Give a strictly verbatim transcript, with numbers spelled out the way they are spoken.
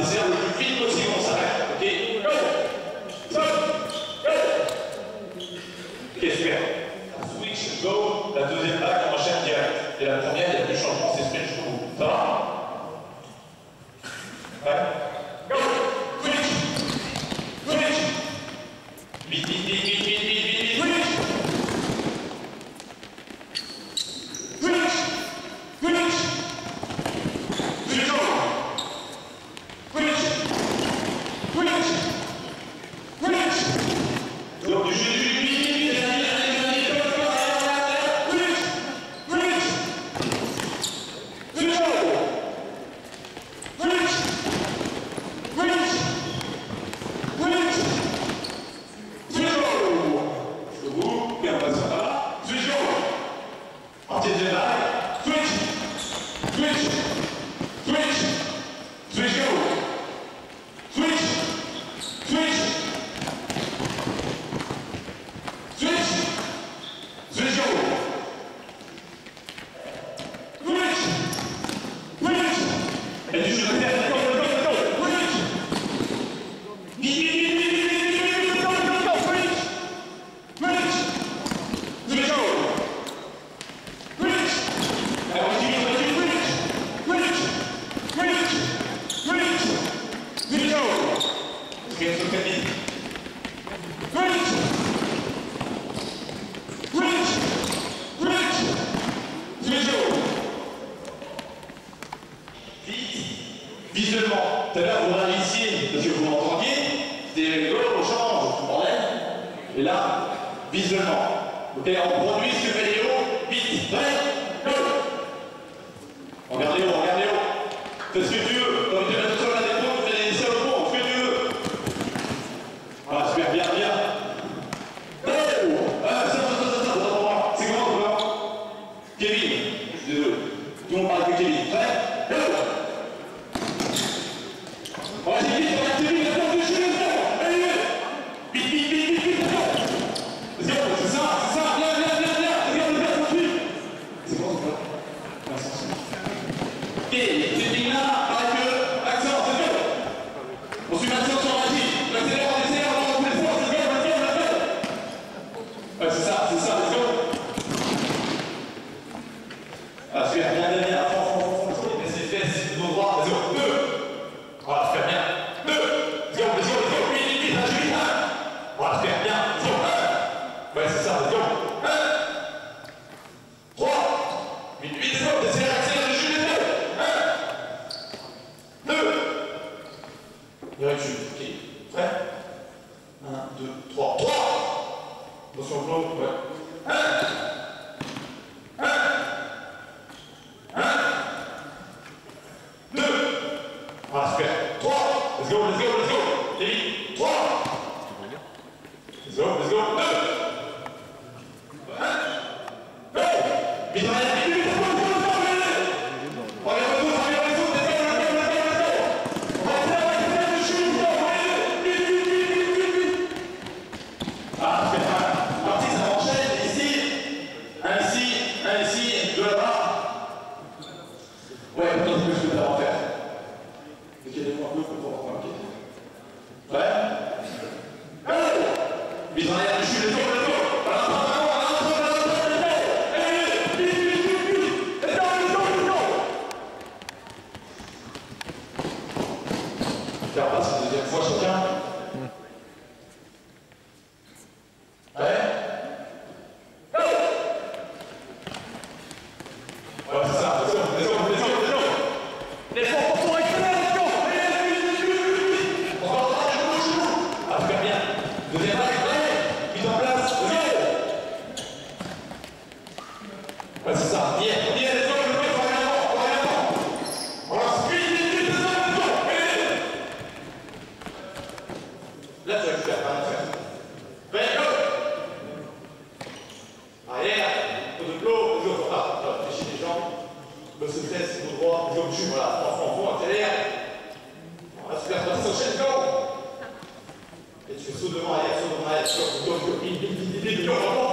dessert le plus vite possible, on s'arrête. Ok, go. Stop. Go. Ok, super. On switch, go. La deuxième vague, on enchaîne direct. Et la première, il y a du changement, c'est switch pour vous. Ça va? Ouais. Go. Switch. Switch. Vite, vite, vite, vite, vite, vite, vite, vite. Switch. Switch. Switch. Visuellement, tout à l'heure vous réalissiez, parce que vous m'entendiez, c'était on change, on enlève, et là, visuellement. Ok, on produit ce que fait Léo, vite, prêt, go. Regardez-le, regardez-le, fais ce que tu veux, comme tu vas tout seul à des points, vous allez laisser au fond, fais ce que tu veux. Voilà, super, bien, bien. Go. Ah, ça, ça, ça, ça, ça, ça, c'est comment, on peut Kevin, je suis désolé, tout le monde parle de Kevin, prêt. Go!